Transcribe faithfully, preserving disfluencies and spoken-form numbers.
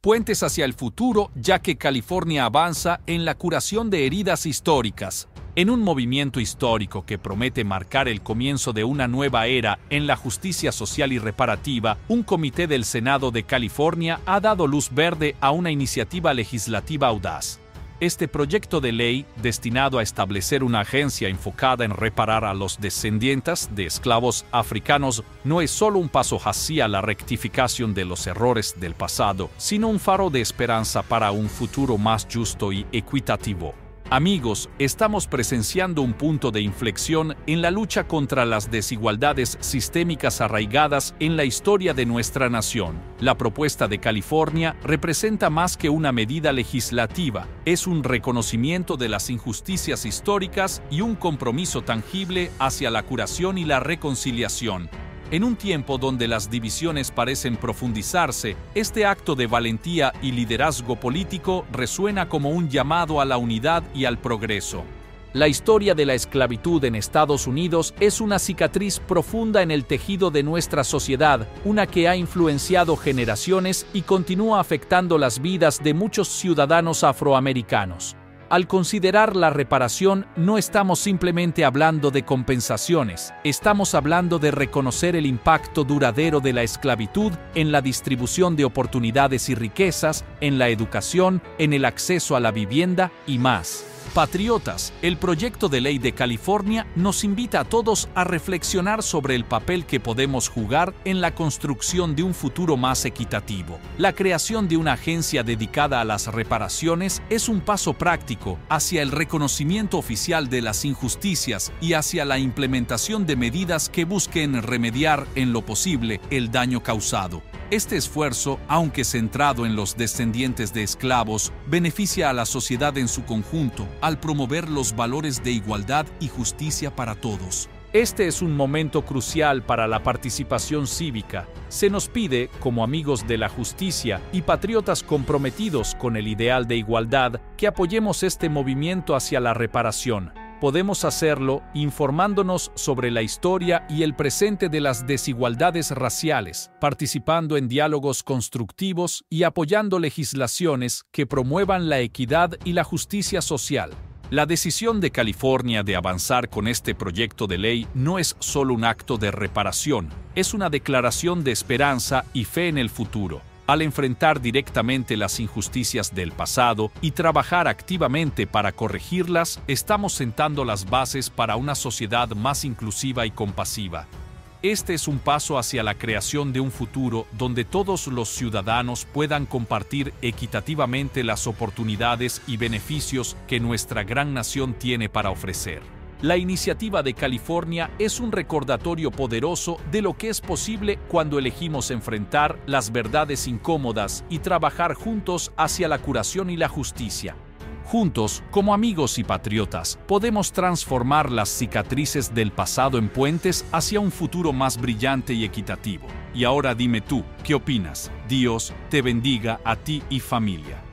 Puentes hacia el futuro, ya que California avanza en la curación de heridas históricas, en un movimiento histórico que promete marcar el comienzo de una nueva era en la justicia social y reparativa. Un comité del Senado de California ha dado luz verde a una iniciativa legislativa audaz. Este proyecto de ley, destinado a establecer una agencia enfocada en reparar a los descendientes de esclavos africanos, no es solo un paso hacia la rectificación de los errores del pasado, sino un faro de esperanza para un futuro más justo y equitativo. Amigos, estamos presenciando un punto de inflexión en la lucha contra las desigualdades sistémicas arraigadas en la historia de nuestra nación. La propuesta de California representa más que una medida legislativa, es un reconocimiento de las injusticias históricas y un compromiso tangible hacia la curación y la reconciliación. En un tiempo donde las divisiones parecen profundizarse, este acto de valentía y liderazgo político resuena como un llamado a la unidad y al progreso. La historia de la esclavitud en Estados Unidos es una cicatriz profunda en el tejido de nuestra sociedad, una que ha influenciado generaciones y continúa afectando las vidas de muchos ciudadanos afroamericanos. Al considerar la reparación, no estamos simplemente hablando de compensaciones, estamos hablando de reconocer el impacto duradero de la esclavitud en la distribución de oportunidades y riquezas, en la educación, en el acceso a la vivienda y más. Patriotas, el proyecto de ley de California nos invita a todos a reflexionar sobre el papel que podemos jugar en la construcción de un futuro más equitativo. La creación de una agencia dedicada a las reparaciones es un paso práctico hacia el reconocimiento oficial de las injusticias y hacia la implementación de medidas que busquen remediar en lo posible el daño causado. Este esfuerzo, aunque centrado en los descendientes de esclavos, beneficia a la sociedad en su conjunto, al promover los valores de igualdad y justicia para todos. Este es un momento crucial para la participación cívica. Se nos pide, como amigos de la justicia y patriotas comprometidos con el ideal de igualdad, que apoyemos este movimiento hacia la reparación. Podemos hacerlo informándonos sobre la historia y el presente de las desigualdades raciales, participando en diálogos constructivos y apoyando legislaciones que promuevan la equidad y la justicia social. La decisión de California de avanzar con este proyecto de ley no es solo un acto de reparación, es una declaración de esperanza y fe en el futuro. Al enfrentar directamente las injusticias del pasado y trabajar activamente para corregirlas, estamos sentando las bases para una sociedad más inclusiva y compasiva. Este es un paso hacia la creación de un futuro donde todos los ciudadanos puedan compartir equitativamente las oportunidades y beneficios que nuestra gran nación tiene para ofrecer. La iniciativa de California es un recordatorio poderoso de lo que es posible cuando elegimos enfrentar las verdades incómodas y trabajar juntos hacia la curación y la justicia. Juntos, como amigos y patriotas, podemos transformar las cicatrices del pasado en puentes hacia un futuro más brillante y equitativo. Y ahora dime tú, ¿qué opinas? Dios te bendiga a ti y familia.